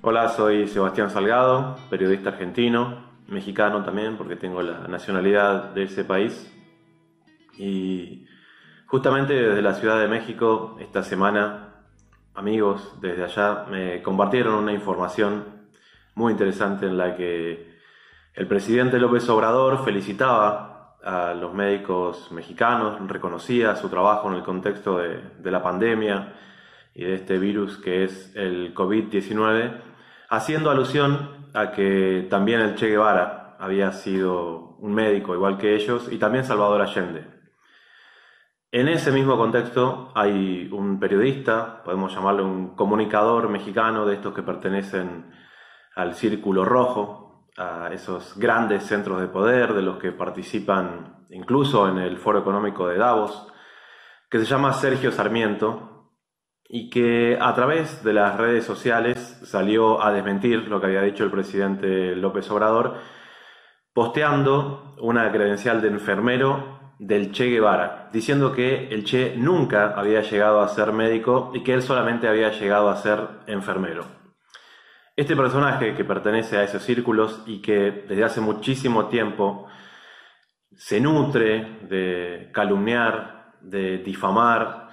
Hola, soy Sebastián Salgado, periodista argentino, mexicano también porque tengo la nacionalidad de ese país. Y justamente desde la Ciudad de México esta semana, amigos desde allá me compartieron una información muy interesante en la que el presidente López Obrador felicitaba a los médicos mexicanos, reconocía su trabajo en el contexto de la pandemia y de este virus que es el COVID-19, haciendo alusión a que también el Che Guevara había sido un médico igual que ellos y también Salvador Allende. En ese mismo contexto hay un periodista, podemos llamarlo un comunicador mexicano de estos que pertenecen al Círculo Rojo, a esos grandes centros de poder de los que participan incluso en el Foro Económico de Davos, que se llama Sergio Sarmiento, y que a través de las redes sociales salió a desmentir lo que había dicho el presidente López Obrador, posteando una credencial de enfermero del Che Guevara, diciendo que el Che nunca había llegado a ser médico y que él solamente había llegado a ser enfermero. Este personaje que pertenece a esos círculos y que desde hace muchísimo tiempo se nutre de calumniar, de difamar,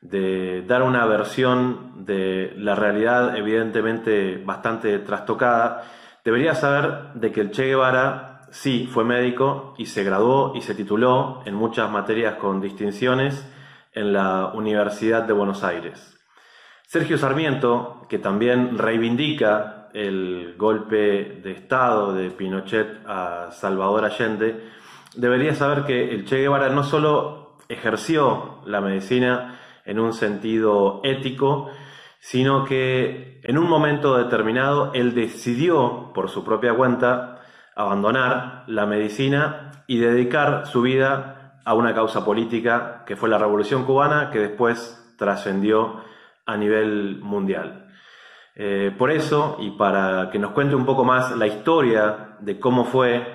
de dar una versión de la realidad evidentemente bastante trastocada, debería saber de que el Che Guevara sí fue médico y se graduó y se tituló en muchas materias con distinciones en la Universidad de Buenos Aires. Sergio Sarmiento, que también reivindica el golpe de Estado de Pinochet a Salvador Allende, debería saber que el Che Guevara no solo ejerció la medicina en un sentido ético, sino que en un momento determinado él decidió, por su propia cuenta, abandonar la medicina y dedicar su vida a una causa política que fue la Revolución Cubana, que después trascendió a nivel mundial. Por eso, y para que nos cuente un poco más la historia de cómo fueron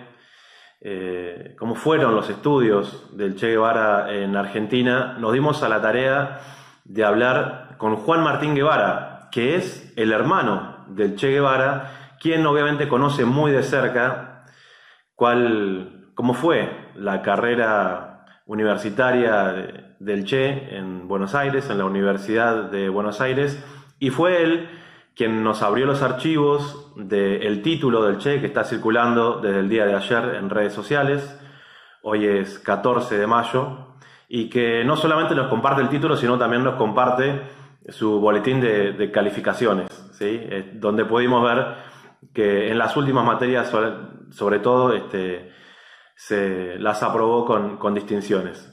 los estudios del Che Guevara en Argentina, nos dimos a la tarea de hablar con Juan Martín Guevara, que es el hermano del Che Guevara, quien obviamente conoce muy de cerca cómo fue la carrera universitaria del Che en Buenos Aires, en la Universidad de Buenos Aires, y fue él quien nos abrió los archivos del título del Che, que está circulando desde el día de ayer en redes sociales. Hoy es 14 de mayo, y que no solamente nos comparte el título, sino también nos comparte su boletín de calificaciones, ¿sí? Donde pudimos ver que en las últimas materias, sobre todo, se las aprobó con distinciones.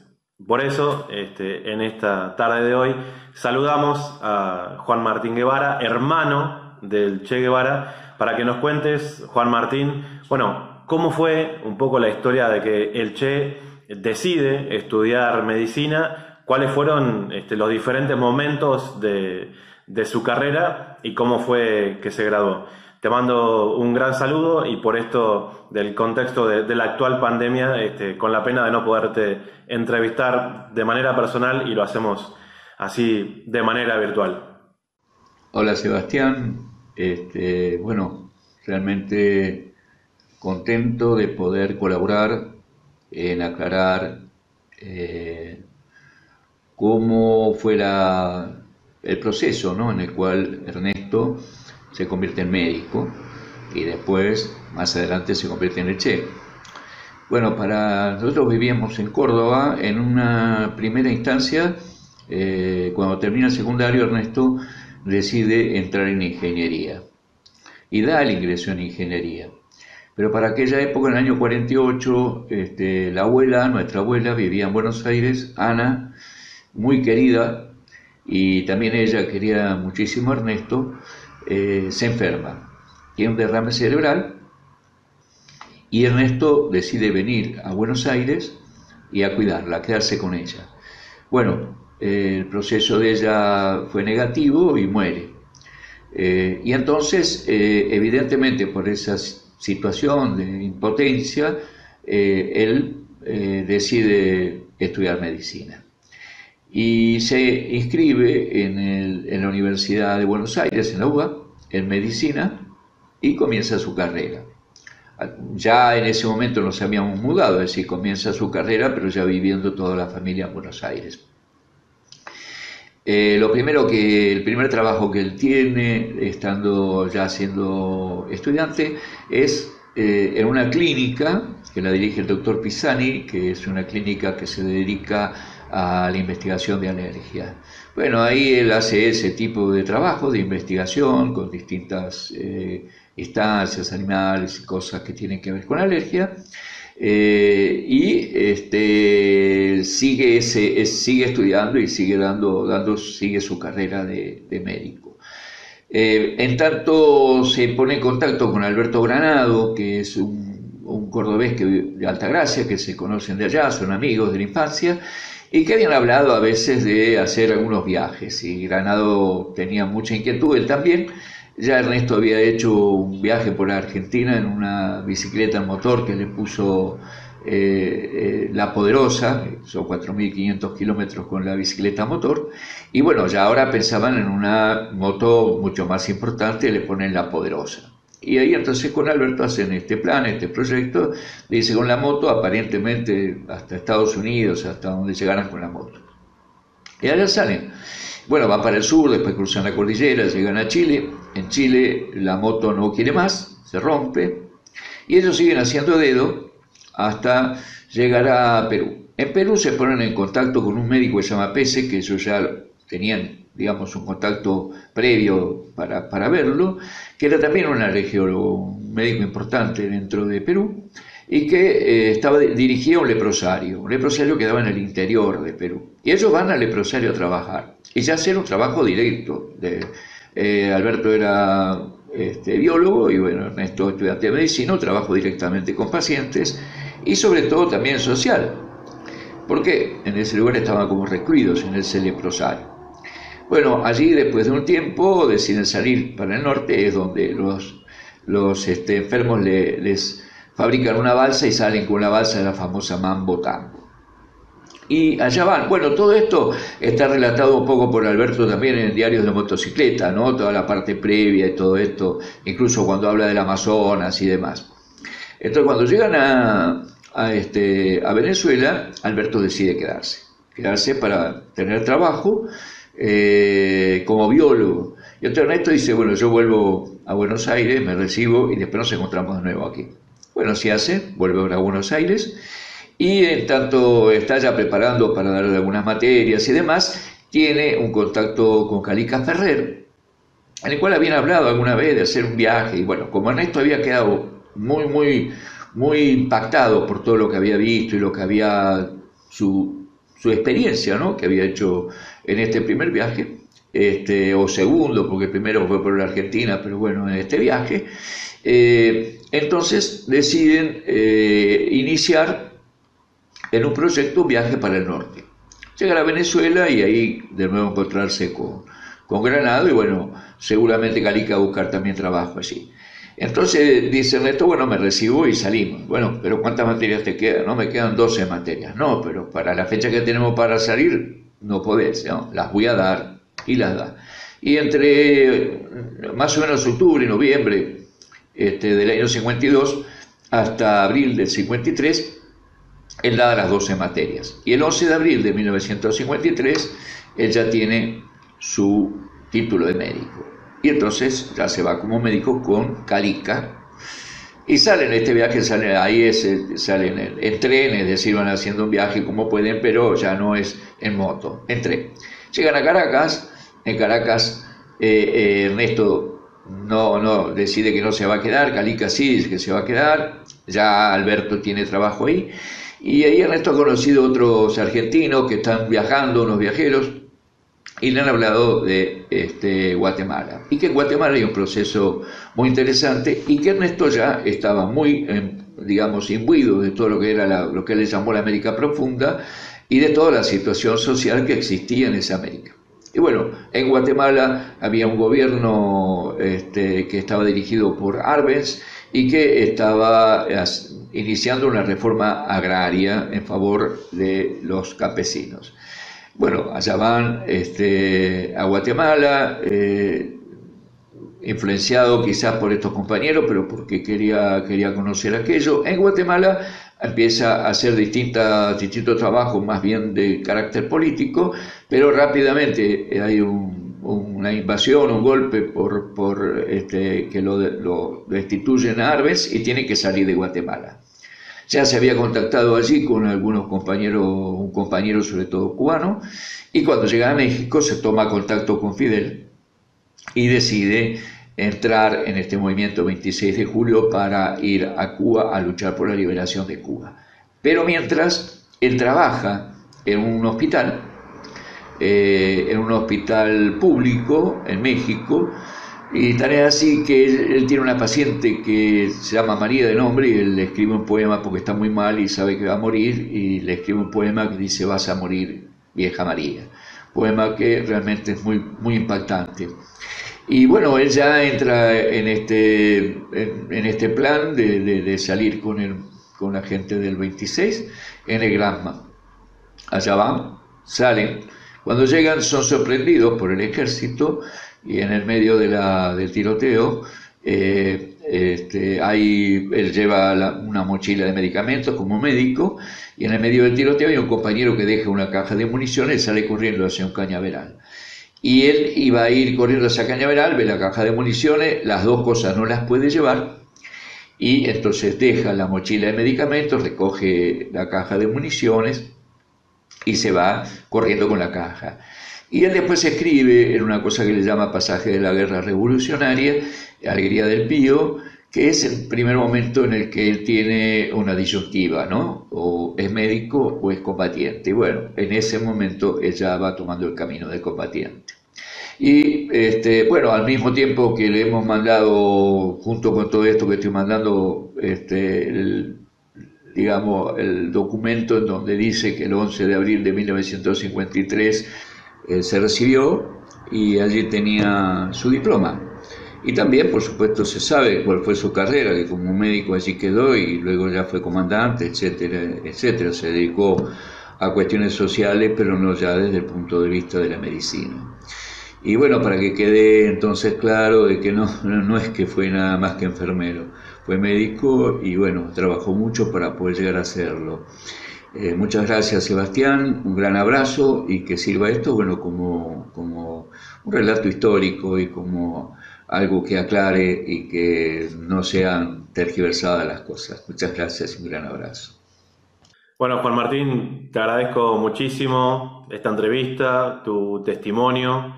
Por eso, en esta tarde de hoy, saludamos a Juan Martín Guevara, hermano del Che Guevara, para que nos cuentes, Juan Martín, bueno, cómo fue un poco la historia de que el Che decide estudiar medicina, cuáles fueron los diferentes momentos de su carrera y cómo fue que se graduó. Te mando un gran saludo y por esto del contexto de la actual pandemia, con la pena de no poderte entrevistar de manera personal y lo hacemos así de manera virtual. Hola Sebastián, bueno, realmente contento de poder colaborar en aclarar cómo fue el proceso, ¿no?, en el cual Ernesto se convierte en médico y después, más adelante, se convierte en el Che. Bueno, nosotros vivíamos en Córdoba. En una primera instancia, cuando termina el secundario, Ernesto decide entrar en ingeniería y da el ingreso en ingeniería. Pero para aquella época, en el año 48, nuestra abuela, vivía en Buenos Aires, Ana, muy querida, y también ella quería muchísimo a Ernesto. Se enferma, tiene un derrame cerebral y Ernesto decide venir a Buenos Aires y a cuidarla, a quedarse con ella. Bueno, el proceso de ella fue negativo y muere. Y entonces, evidentemente, por esa situación de impotencia, él decide estudiar medicina y se inscribe en la Universidad de Buenos Aires, en la UBA, en medicina, y comienza su carrera. Ya en ese momento nos habíamos mudado, es decir, comienza su carrera, pero ya viviendo toda la familia en Buenos Aires. El primer trabajo que él tiene, estando ya siendo estudiante, es en una clínica que la dirige el doctor Pisani, que es una clínica que se dedica a la investigación de alergia. Bueno, ahí él hace ese tipo de trabajo de investigación con distintas instancias, animales y cosas que tienen que ver con alergia, sigue estudiando y sigue sigue su carrera de médico. En tanto se pone en contacto con Alberto Granado, que es un cordobés de Altagracia, que se conocen de allá, son amigos de la infancia, y que habían hablado a veces de hacer algunos viajes, y Granado tenía mucha inquietud, él también. Ya Ernesto había hecho un viaje por Argentina en una bicicleta en motor que le puso La Poderosa, son 4.500 kilómetros con la bicicleta motor, y bueno, ya ahora pensaban en una moto mucho más importante, le ponen La Poderosa. Y ahí entonces con Alberto hacen este plan, este proyecto, le dice con la moto, aparentemente hasta Estados Unidos, hasta donde llegaran con la moto. Y allá salen. Bueno, van para el sur, después cruzan la cordillera, llegan a Chile. En Chile la moto no quiere más, se rompe, y ellos siguen haciendo dedo hasta llegar a Perú. En Perú se ponen en contacto con un médico que se llama Pese, que ellos ya tenían, digamos, un contacto previo para verlo, que era también un alergiólogo, un médico importante dentro de Perú, y que dirigía un leprosario que daba en el interior de Perú. Y ellos van al leprosario a trabajar, y ya hacer un trabajo directo. Alberto era biólogo, y bueno, Ernesto estudiante de medicina, trabajó directamente con pacientes, y sobre todo también social, porque en ese lugar estaban como recluidos en ese leprosario. Bueno, allí después de un tiempo deciden salir para el norte, es donde los enfermos les fabrican una balsa y salen con la balsa de la famosa Mambo Tambo. Y allá van. Bueno, todo esto está relatado un poco por Alberto también en Diarios de Motocicleta, ¿no? Toda la parte previa y todo esto, incluso cuando habla del Amazonas y demás. Entonces, cuando llegan a Venezuela, Alberto decide quedarse para tener trabajo como biólogo. Y entonces Ernesto dice, bueno, yo vuelvo a Buenos Aires, me recibo y después nos encontramos de nuevo aquí. Bueno, se hace, vuelve a Buenos Aires, y en tanto está ya preparando para darle algunas materias y demás, tiene un contacto con Calica Ferrer, en el cual habían hablado alguna vez de hacer un viaje, y bueno, como Ernesto había quedado muy, muy, muy impactado por todo lo que había visto y lo que había su experiencia, ¿no?, que había hecho en este primer viaje, o segundo, porque primero fue por la Argentina, pero bueno, en este viaje, entonces deciden iniciar en un proyecto un viaje para el norte. Llegar a Venezuela y ahí de nuevo encontrarse con Granado, y bueno, seguramente Calica va a buscar también trabajo allí. Entonces dice Ernesto, bueno, me recibo y salimos. Bueno, pero ¿cuántas materias te quedan? No, me quedan 12 materias. No, pero para la fecha que tenemos para salir no podés, ¿no? Las voy a dar, y las da. Y entre más o menos octubre y noviembre del año 52 hasta abril del 53, él da las 12 materias. Y el 11 de abril de 1953, él ya tiene su título de médico. Y entonces ya se va como médico con Calica. Y salen este viaje, salen en tren, es decir, van haciendo un viaje como pueden, pero ya no es en moto, en tren. Llegan a Caracas, en Caracas Ernesto no, decide que no se va a quedar, Calica sí, que se va a quedar, ya Alberto tiene trabajo ahí, y ahí Ernesto ha conocido otros argentinos que están viajando, unos viajeros, y le han hablado de Guatemala, y que en Guatemala hay un proceso muy interesante, y que Ernesto ya estaba muy, digamos, imbuido de todo lo que era lo que él llamó la América Profunda, y de toda la situación social que existía en esa América. Y bueno, en Guatemala había un gobierno que estaba dirigido por Arbenz, y que estaba iniciando una reforma agraria en favor de los campesinos. Bueno, allá van a Guatemala, influenciado quizás por estos compañeros, pero porque quería conocer aquello. En Guatemala empieza a hacer distintos trabajos, más bien de carácter político, pero rápidamente hay una invasión, un golpe que lo destituyen a Arbenz y tiene que salir de Guatemala. Ya se había contactado allí con algunos compañeros, un compañero sobre todo cubano, y cuando llega a México se toma contacto con Fidel y decide entrar en este movimiento 26 de julio para ir a Cuba a luchar por la liberación de Cuba. Pero mientras, él trabaja en un hospital público en México, y tal es así que él tiene una paciente que se llama María de nombre, y él le escribe un poema porque está muy mal y sabe que va a morir, y le escribe un poema que dice: "Vas a morir, vieja María". Poema que realmente es muy, muy impactante. Y bueno, él ya entra en este plan de salir con la gente del 26 en el Granma. Allá van, salen. Cuando llegan son sorprendidos por el ejército, y en el medio del tiroteo él lleva una mochila de medicamentos como médico, y en el medio del tiroteo hay un compañero que deja una caja de municiones, sale corriendo hacia un cañaveral. Y él iba a ir corriendo hacia cañaveral, ve la caja de municiones, las dos cosas no las puede llevar, y entonces deja la mochila de medicamentos, recoge la caja de municiones y se va corriendo con la caja. Y él después escribe en una cosa que le llama Pasaje de la Guerra Revolucionaria, Alegría del Pío, que es el primer momento en el que él tiene una disyuntiva, ¿no? O es médico o es combatiente. Y bueno, en ese momento ella va tomando el camino de combatiente. Y bueno, al mismo tiempo que le hemos mandado, junto con todo esto que estoy mandando, el documento en donde dice que el 11 de abril de 1953 se recibió, y allí tenía su diploma. Y también, por supuesto, se sabe cuál fue su carrera, que como médico allí quedó y luego ya fue comandante, etcétera, etcétera. Se dedicó a cuestiones sociales, pero no ya desde el punto de vista de la medicina. Y bueno, para que quede entonces claro de que no es que fue nada más que enfermero, fue médico y bueno, trabajó mucho para poder llegar a serlo. Muchas gracias, Sebastián, un gran abrazo, y que sirva esto como un relato histórico y como algo que aclare y que no sean tergiversadas las cosas. Muchas gracias y un gran abrazo. Bueno, Juan Martín, te agradezco muchísimo esta entrevista, tu testimonio,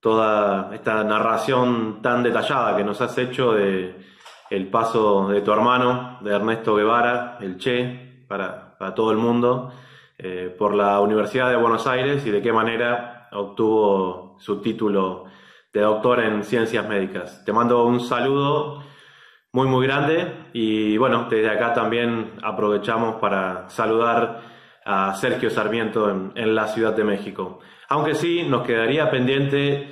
toda esta narración tan detallada que nos has hecho del paso de tu hermano, de Ernesto Guevara, el Che, para todo el mundo, por la Universidad de Buenos Aires, y de qué manera obtuvo su título de doctor en ciencias médicas. Te mando un saludo muy muy grande, y bueno, desde acá también aprovechamos para saludar a Sergio Sarmiento en la Ciudad de México. Aunque sí, nos quedaría pendiente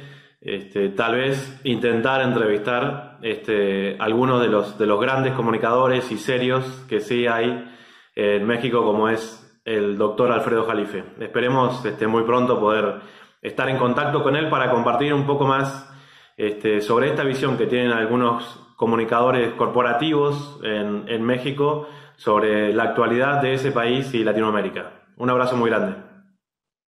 tal vez intentar entrevistar algunos de los grandes comunicadores y serios que sí hay en México, como es el doctor Alfredo Jalife. Esperemos muy pronto poder estar en contacto con él para compartir un poco más sobre esta visión que tienen algunos comunicadores corporativos en México sobre la actualidad de ese país y Latinoamérica. Un abrazo muy grande.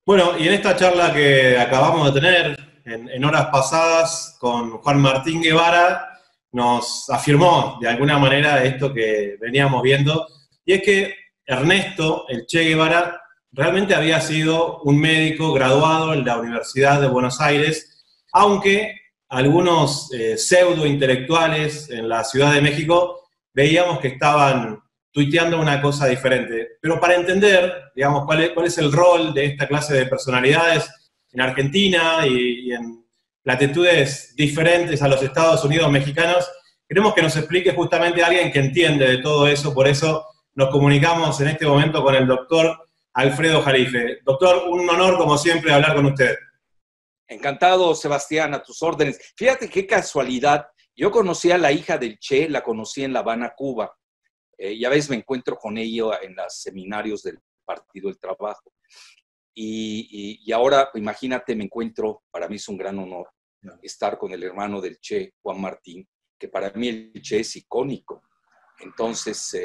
Bueno, y en esta charla que acabamos de tener en horas pasadas con Juan Martín Guevara, nos afirmó de alguna manera esto que veníamos viendo, y es que Ernesto, el Che Guevara, realmente había sido un médico graduado en la Universidad de Buenos Aires, aunque algunos pseudo-intelectuales en la Ciudad de México veíamos que estaban tuiteando una cosa diferente. Pero para entender, digamos, cuál es el rol de esta clase de personalidades en Argentina y en latitudes diferentes a los Estados Unidos mexicanos, queremos que nos explique justamente alguien que entiende de todo eso. Por eso nos comunicamos en este momento con el doctor Alfredo Jalife. Doctor, un honor como siempre hablar con usted. Encantado, Sebastián, a tus órdenes. Fíjate qué casualidad. Yo conocí a la hija del Che, la conocí en La Habana, Cuba. Y a veces me encuentro con ella en los seminarios del Partido del Trabajo. Y ahora, imagínate, me encuentro, para mí es un gran honor estar con el hermano del Che, Juan Martín, que para mí el Che es icónico. Entonces,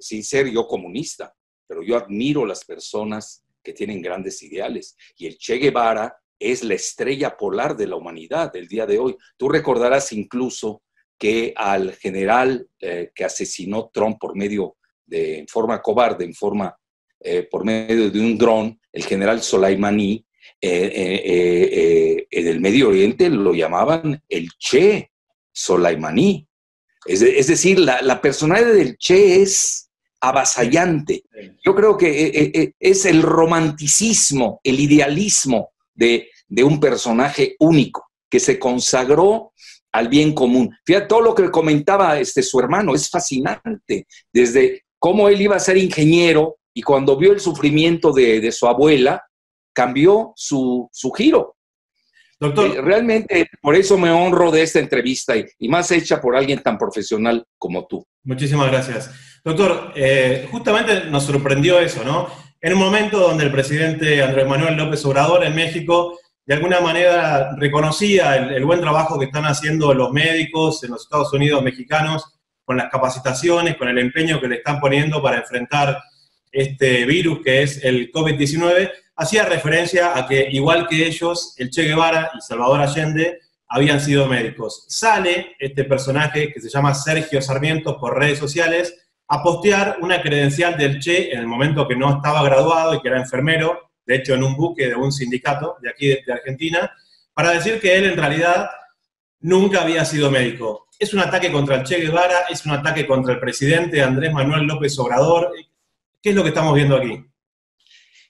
sin ser yo comunista, pero yo admiro las personas que tienen grandes ideales. Y el Che Guevara es la estrella polar de la humanidad el día de hoy. Tú recordarás incluso que al general que asesinó Trump por medio de un dron, el general Soleimani, en el Medio Oriente lo llamaban el Che Soleimani. Es decir, la personalidad del Che es avasallante. Yo creo que es el romanticismo, el idealismo de un personaje único que se consagró al bien común. Fíjate, todo lo que comentaba su hermano es fascinante, desde cómo él iba a ser ingeniero y cuando vio el sufrimiento de su abuela, cambió su giro. Doctor. Realmente por eso me honro de esta entrevista y más hecha por alguien tan profesional como tú. Muchísimas gracias. Doctor, justamente nos sorprendió eso, ¿no? En un momento donde el presidente Andrés Manuel López Obrador en México de alguna manera reconocía el buen trabajo que están haciendo los médicos en los Estados Unidos mexicanos con las capacitaciones, con el empeño que le están poniendo para enfrentar este virus que es el COVID-19, hacía referencia a que, igual que ellos, el Che Guevara y Salvador Allende habían sido médicos. Sale este personaje que se llama Sergio Sarmiento por redes sociales a postear una credencial del Che en el momento que no estaba graduado y que era enfermero, de hecho en un buque de un sindicato de aquí de Argentina, para decir que él en realidad nunca había sido médico. Es un ataque contra el Che Guevara, es un ataque contra el presidente Andrés Manuel López Obrador. ¿Qué es lo que estamos viendo aquí?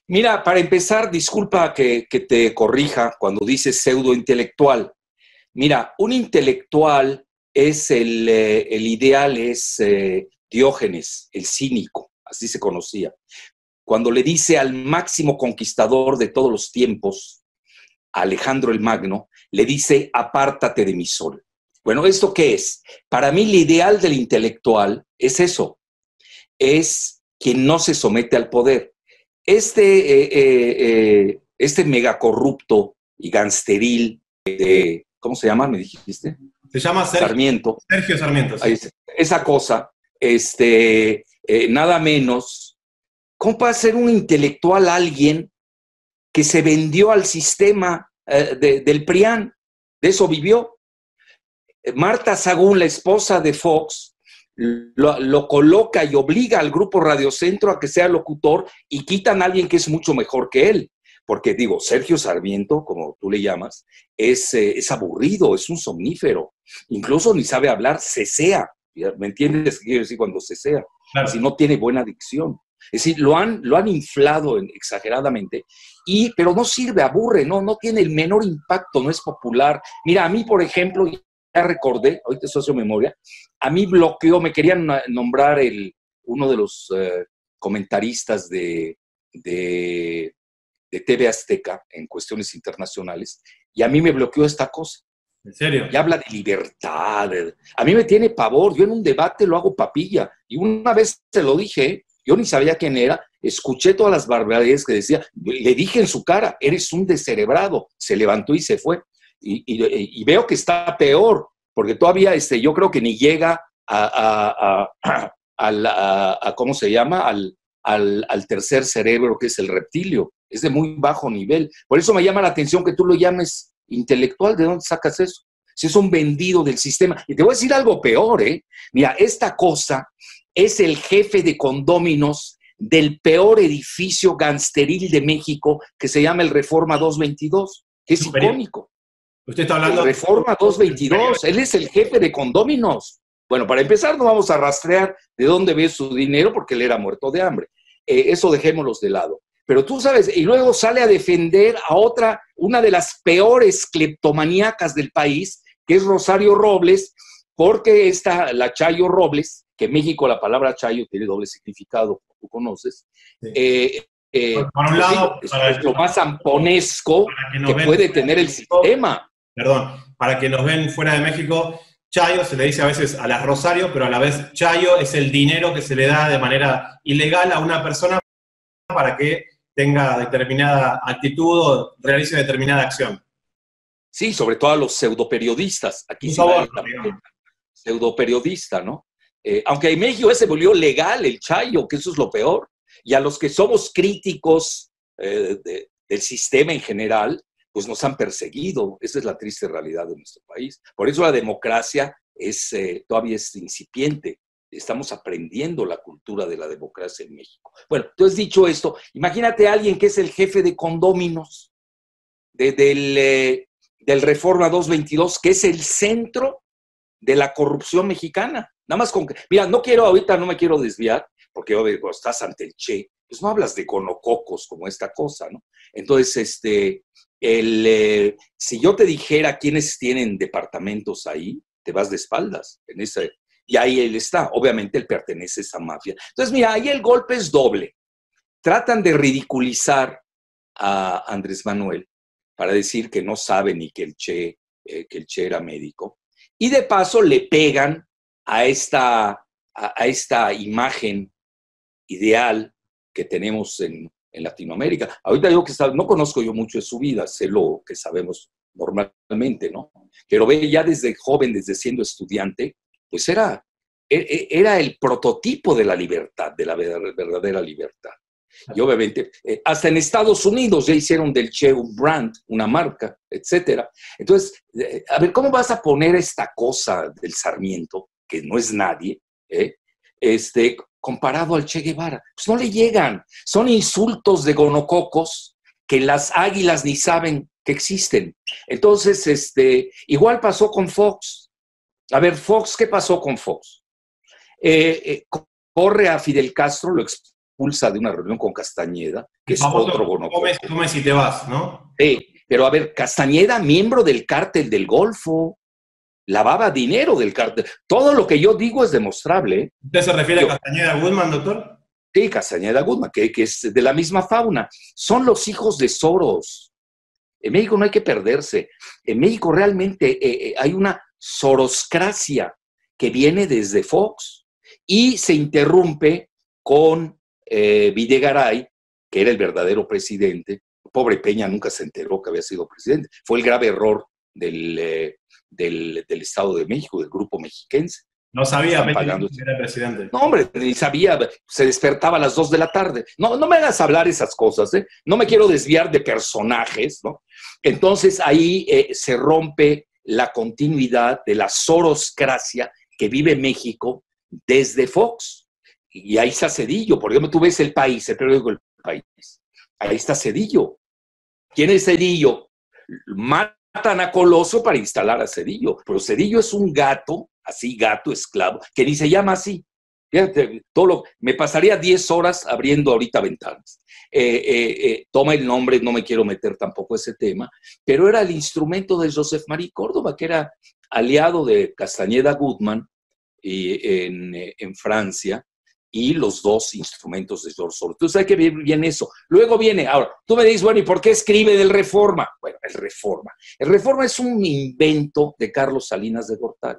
Mira, para empezar, disculpa que te corrija cuando dices pseudointelectual. Mira, un intelectual es el ideal, es Diógenes, el cínico, así se conocía. Cuando le dice al máximo conquistador de todos los tiempos, Alejandro el Magno, le dice, apártate de mi sol. Bueno, ¿esto qué es? Para mí el ideal del intelectual es eso, es quien no se somete al poder. Este megacorrupto y gangsteril de, ¿cómo se llama? ¿Me dijiste? Se llama Sergio Sarmiento. Sergio Sarmiento, sí. Esa cosa, nada menos. ¿Cómo puede ser un intelectual alguien que se vendió al sistema del PRIAN? De eso vivió. Marta Sagún, la esposa de Fox, lo coloca y obliga al Grupo Radiocentro a que sea locutor y quitan a alguien que es mucho mejor que él. Porque, digo, Sergio Sarmiento, como tú le llamas, es aburrido, es un somnífero. Incluso ni sabe hablar, cesea. ¿Me entiendes qué quiero decir cuando cesea? Claro. Si no tiene buena dicción. Es decir, lo han inflado exageradamente, pero no sirve, aburre, no tiene el menor impacto, no es popular. Mira, a mí, por ejemplo, ya recordé, ahorita estoy haciendo memoria, a mí bloqueó, me querían nombrar uno de los comentaristas de TV Azteca en cuestiones internacionales, y a mí me bloqueó esta cosa. ¿En serio? Y habla de libertad. A mí me tiene pavor, yo en un debate lo hago papilla, y una vez te lo dije. Yo ni sabía quién era, escuché todas las barbaridades que decía, le dije en su cara, eres un descerebrado, se levantó y se fue. Y veo que está peor, porque todavía yo creo que ni llega ¿cómo se llama? Al tercer cerebro, que es el reptilio, es de muy bajo nivel. Por eso me llama la atención que tú lo llames intelectual, ¿de dónde sacas eso? Si es un vendido del sistema. Y te voy a decir algo peor, ¿eh? Mira, esta cosa es el jefe de condóminos del peor edificio gangsteril de México, que se llama el Reforma 222, que es icónico. ¿Usted está hablando? El Reforma 222, él es el jefe de condóminos. Bueno, para empezar no vamos a rastrear de dónde ve su dinero, porque él era muerto de hambre. Eso dejémoslos de lado. Pero tú sabes, y luego sale a defender a una de las peores cleptomaníacas del país, que es Rosario Robles, porque la Chayo Robles, que en México la palabra Chayo tiene doble significado, como tú conoces, sí. Por un lado, es lo más zamponesco que puede tener el sistema. Perdón, para que nos ven fuera de México, Chayo se le dice a veces a las Rosario, pero a la vez chayo es el dinero que se le da de manera ilegal a una persona para que tenga determinada actitud o realice determinada acción. Sí, sobre todo a los pseudoperiodistas. Aquí sí pseudoperiodista, ¿no? Aunque en México se volvió legal el chayo, que eso es lo peor. Y a los que somos críticos del sistema en general, pues nos han perseguido. Esa es la triste realidad de nuestro país. Por eso la democracia es, todavía es incipiente. Estamos aprendiendo la cultura de la democracia en México. Bueno, entonces dicho esto, imagínate a alguien que es el jefe de condóminos del Reforma 222, que es el centro de la corrupción mexicana. Nada más con... Mira, no quiero ahorita, no me quiero desviar, porque obvio, estás ante el Che, pues no hablas de conococos como esta cosa, ¿no? Entonces, si yo te dijera quiénes tienen departamentos ahí, te vas de espaldas en ese... Y ahí él está. Obviamente él pertenece a esa mafia. Entonces, mira, ahí el golpe es doble. Tratan de ridiculizar a Andrés Manuel para decir que no sabe ni que el Che era médico. Y de paso le pegan a esta imagen ideal que tenemos en Latinoamérica. Ahorita digo que no conozco yo mucho de su vida, sé lo que sabemos normalmente, ¿no? Pero ve, ya desde joven, desde siendo estudiante, pues era el prototipo de la libertad, de la verdadera libertad. Y obviamente, hasta en Estados Unidos ya hicieron del Che un brand, una marca, etcétera. Entonces, a ver, ¿cómo vas a poner esta cosa del Sarmiento, que no es nadie, comparado al Che Guevara? Pues no le llegan. Son insultos de gonococos que las águilas ni saben que existen. Entonces, igual pasó con Fox. A ver, Fox, ¿qué pasó con Fox? Corre a Fidel Castro, lo expulsa de una reunión con Castañeda, que es otro gonococo. Comes y te vas, ¿no? Sí, pero a ver, Castañeda, miembro del cártel del Golfo, lavaba dinero del cártel. Todo lo que yo digo es demostrable. ¿Usted se refiere a Castañeda Guzmán, doctor? Sí, Castañeda Guzmán, que es de la misma fauna. Son los hijos de Soros. En México no hay que perderse. En México realmente hay una soroscracia que viene desde Fox y se interrumpe con Videgaray, que era el verdadero presidente. Pobre Peña nunca se enteró que había sido presidente. Fue el grave error del Estado de México, del grupo mexiquense. No sabía Peña que era presidente. No, hombre, ni sabía. Se despertaba a las 2 de la tarde. No, no me hagas hablar esas cosas, ¿eh? No me quiero desviar de personajes, ¿no? Entonces ahí se rompe la continuidad de la soroscracia que vive México desde Fox. Y ahí está Zedillo. Por ejemplo, tú ves El País, el periódico El País. Ahí está Zedillo. ¿Quién es Zedillo? Matan a Colosio para instalar a Zedillo. Pero Zedillo es un gato, así gato esclavo, que ni se llama así. Fíjate, me pasaría 10 horas abriendo ahorita ventanas. Toma el nombre, no me quiero meter tampoco a ese tema, pero era el instrumento de Joseph María Córdoba, que era aliado de Castañeda Guzmán en Francia, y los dos instrumentos de George Soros. Entonces hay que ver bien eso. Luego viene, ahora, tú me dices, bueno, ¿y por qué escribe del Reforma? Bueno, el Reforma. El Reforma es un invento de Carlos Salinas de Gortari.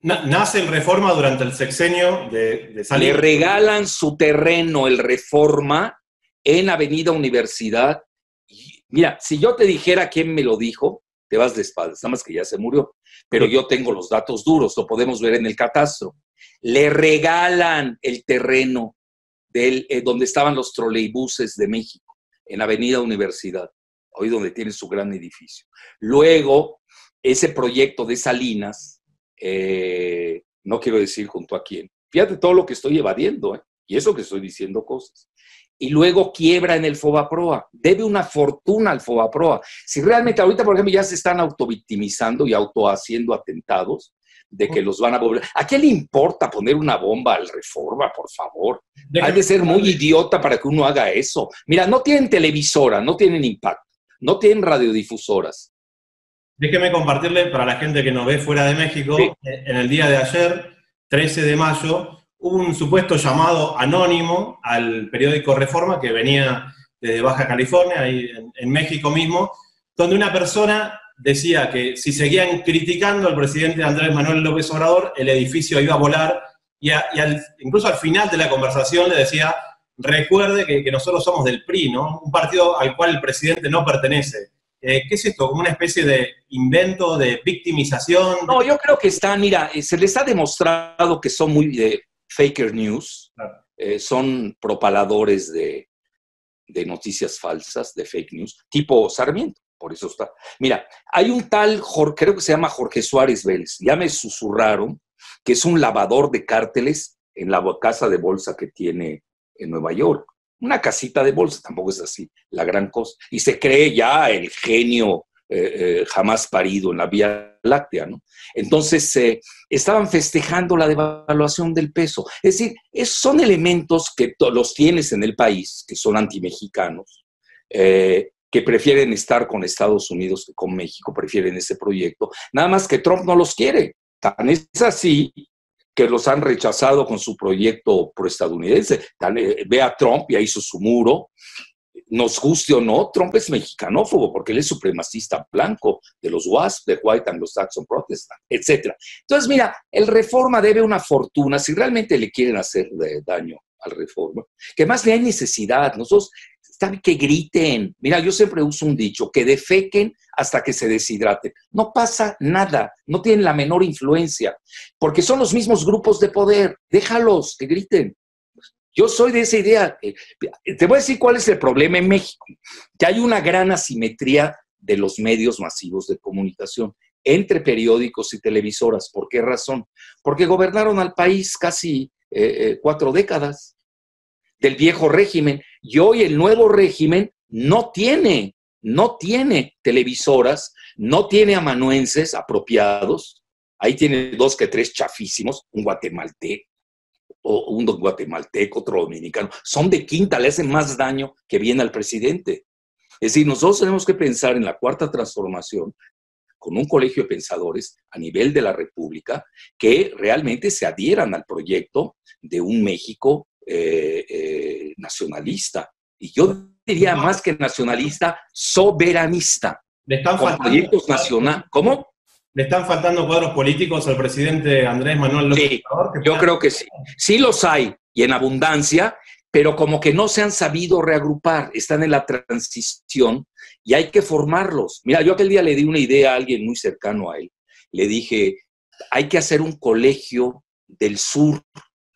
Nace el Reforma durante el sexenio de Salinas. Le regalan su terreno, el Reforma, en Avenida Universidad. Y mira, si yo te dijera quién me lo dijo, te vas de espaldas, nada más que ya se murió. Pero yo tengo los datos duros, lo podemos ver en el catastro. Le regalan el terreno donde estaban los troleibuses de México, en Avenida Universidad, hoy donde tiene su gran edificio. Luego, ese proyecto de Salinas... no quiero decir junto a quién. Fíjate todo lo que estoy evadiendo, y eso que estoy diciendo cosas. Y luego quiebra en el Fobaproa. Debe una fortuna al Fobaproa. Si realmente ahorita, por ejemplo, ya se están autovictimizando y autohaciendo atentados de que los van a volver. ¿A qué le importa poner una bomba al Reforma, por favor? Hay de ser muy idiota para que uno haga eso. Mira, no tienen televisora, no tienen impacto, no tienen radiodifusoras. Déjeme compartirle para la gente que nos ve fuera de México, sí. En el día de ayer, 13 de mayo, hubo un supuesto llamado anónimo al periódico Reforma, que venía desde Baja California, ahí en México mismo, donde una persona decía que si seguían criticando al presidente Andrés Manuel López Obrador, el edificio iba a volar, incluso al final de la conversación le decía, recuerde que nosotros somos del PRI, ¿no? Un partido al cual el presidente no pertenece. ¿Qué es esto? ¿Como una especie de invento, de victimización? No, yo creo que están, mira, se les ha demostrado que son muy faker news, claro. Son propaladores de noticias falsas, de fake news, tipo Sarmiento, por eso está. Mira, hay un tal, creo que se llama Jorge Suárez Vélez, ya me susurraron, que es un lavador de cárteles en la casa de bolsa que tiene en Nueva York. Una casita de bolsa, tampoco es así la gran cosa. Y se cree ya el genio jamás parido en la Vía Láctea, ¿no? Entonces, estaban festejando la devaluación del peso. Es decir, son elementos que los tienes en el país, que son antimexicanos, que prefieren estar con Estados Unidos que con México, prefieren ese proyecto. Nada más que Trump no los quiere. Tan es así que los han rechazado con su proyecto proestadounidense. Ve a Trump, ya hizo su muro. Nos guste o no, Trump es mexicanófobo porque él es supremacista blanco de los WASP, de White Anglo-Saxon Protestant, etc. Entonces, mira, el Reforma debe una fortuna, si realmente le quieren hacer daño al Reforma, que más le hay necesidad. Nosotros, saben que griten. Mira, yo siempre uso un dicho, que defequen hasta que se deshidraten. No pasa nada, no tienen la menor influencia, porque son los mismos grupos de poder. Déjalos que griten. Yo soy de esa idea. Te voy a decir cuál es el problema en México. Que hay una gran asimetría de los medios masivos de comunicación entre periódicos y televisoras. ¿Por qué razón? Porque gobernaron al país casi 4 décadas del viejo régimen. Y hoy el nuevo régimen no tiene televisoras, no tiene amanuenses apropiados. Ahí tiene 2 que 3 chafísimos, un guatemalteco, otro dominicano. Son de quinta, le hacen más daño que bien al presidente. Es decir, nosotros tenemos que pensar en la cuarta transformación con un colegio de pensadores a nivel de la República que realmente se adhieran al proyecto de un México nacionalista. Y yo diría más que nacionalista, soberanista. Le están faltando proyectos nacionales. ¿Cómo? ¿Le están faltando cuadros políticos al presidente Andrés Manuel López Obrador? Sí, yo creo que sí. Sí los hay, y en abundancia, pero como que no se han sabido reagrupar, están en la transición y hay que formarlos. Mira, yo aquel día le di una idea a alguien muy cercano a él. Le dije, hay que hacer un colegio del sur,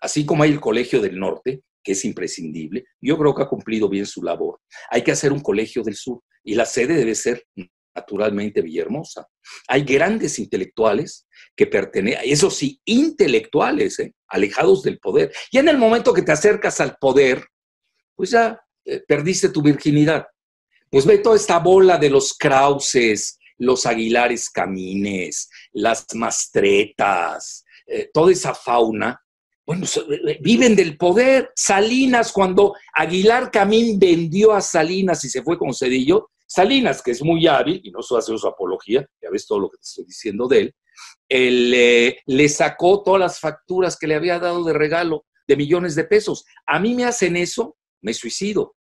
así como hay el colegio del norte, que es imprescindible. Yo creo que ha cumplido bien su labor. Hay que hacer un colegio del sur y la sede debe ser naturalmente Villahermosa. Hay grandes intelectuales que pertenecen, eso sí, intelectuales, alejados del poder. Y en el momento que te acercas al poder, pues ya perdiste tu virginidad. Pues ve toda esta bola de los Krauses, los Aguilares Camines, las Mastretas, toda esa fauna. Bueno, viven del poder. Salinas, cuando Aguilar Camín vendió a Salinas y se fue con Zedillo, Salinas, que es muy hábil, y no solo hace su apología, ya ves todo lo que te estoy diciendo de él, le sacó todas las facturas que le había dado de regalo de millones de pesos. A mí me hacen eso, me suicido,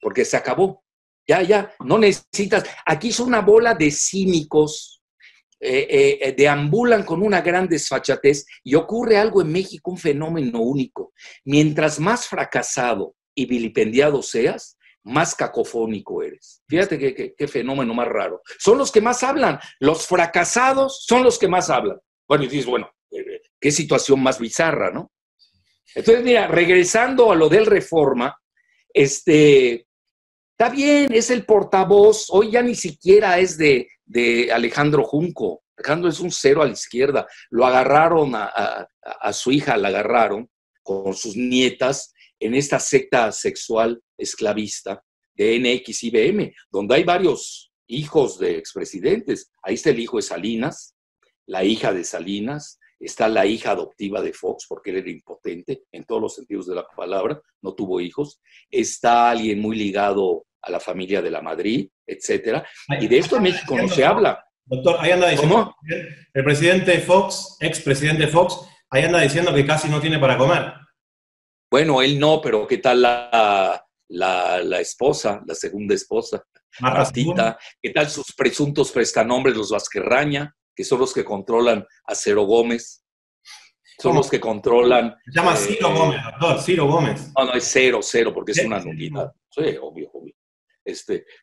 porque se acabó. Ya, no necesitas. Aquí son una bola de cínicos, deambulan con una gran desfachatez, y ocurre algo en México, un fenómeno único. Mientras más fracasado y vilipendiado seas, más cacofónico eres. Fíjate qué fenómeno más raro. Son los que más hablan. Los fracasados son los que más hablan. Bueno, y dices, bueno, qué situación más bizarra, ¿no? Entonces, mira, regresando a lo del Reforma, está bien, es el portavoz. Hoy ya ni siquiera es de Alejandro Junco. Alejandro es un cero a la izquierda. Lo agarraron a su hija, la agarraron con sus nietas en esta secta sexual esclavista de NXIVM, donde hay varios hijos de expresidentes. Ahí está el hijo de Salinas, la hija de Salinas, está la hija adoptiva de Fox, porque él era impotente en todos los sentidos de la palabra, no tuvo hijos. Está alguien muy ligado a la familia de la Madrid, etcétera. Y de esto en México no se habla. Doctor, ahí anda diciendo, el presidente Fox, expresidente Fox, ahí anda diciendo que casi no tiene para comer. Bueno, él no, pero ¿qué tal la esposa, la segunda esposa? Matatita, ¿qué tal sus presuntos prestanombres, los Vasquerraña, que son los que controlan a Ciro Gómez? Son los que controlan... Se llama Ciro Gómez, doctor, Ciro Gómez. No, no, es Ciro, porque es una nulidad. Sí, obvio.